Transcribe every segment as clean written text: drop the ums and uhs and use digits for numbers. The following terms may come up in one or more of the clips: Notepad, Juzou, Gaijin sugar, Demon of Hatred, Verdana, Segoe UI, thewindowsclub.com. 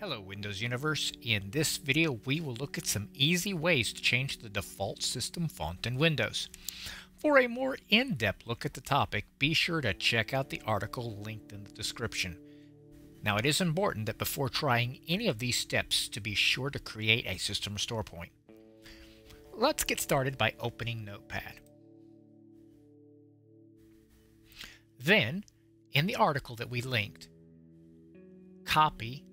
Hello Windows Universe, in this video we will look at some easy ways to change the default system font in Windows. For a more in-depth look at the topic, be sure to check out the article linked in the description. Now it is important that before trying any of these steps to be sure to create a system restore point. Let's get started by opening Notepad. Then, in the article that we linked, copy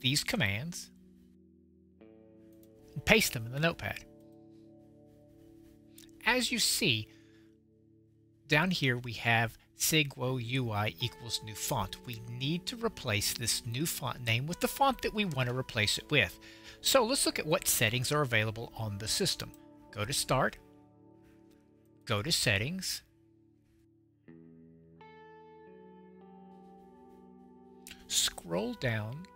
these commands and paste them in the Notepad. As you see, down here we have Segoe UI equals new font. We need to replace this new font name with the font that we want to replace it with. So let's look at what settings are available on the system. Go to Start, go to Settings, scroll down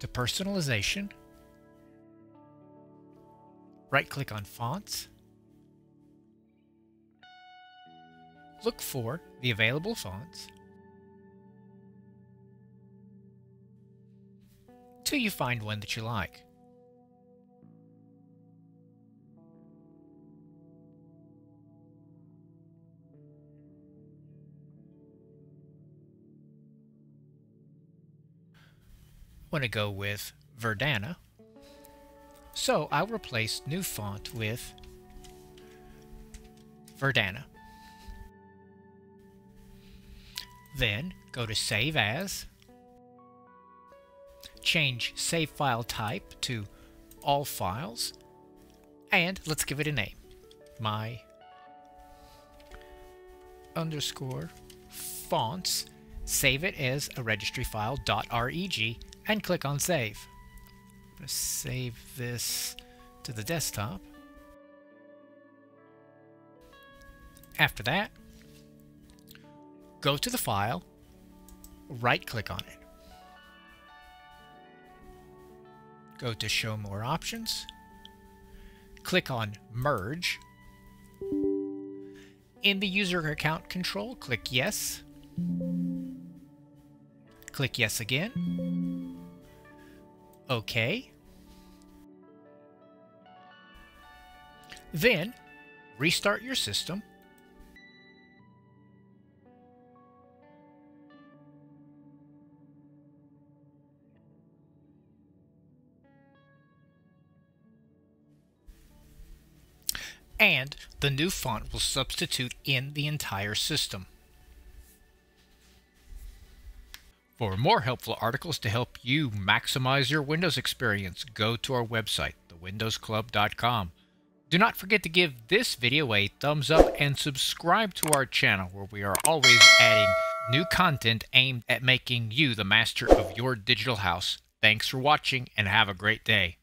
to Personalization, right-click on Fonts, look for the available fonts till you find one that you like. I want to go with Verdana, so I'll replace new font with Verdana. Then go to Save As, change Save File Type to All Files, and let's give it a name, My underscore fonts, save it as a registry file .reg, and click on Save. I'm going to save this to the desktop. After that, go to the file, right-click on it. Go to Show More Options, click on Merge. In the User Account control, click Yes. Click Yes again. OK. Then restart your system. And the new font will substitute in the entire system. For more helpful articles to help you maximize your Windows experience, go to our website, thewindowsclub.com. Do not forget to give this video a thumbs up and subscribe to our channel, where we are always adding new content aimed at making you the master of your digital house. Thanks for watching and have a great day.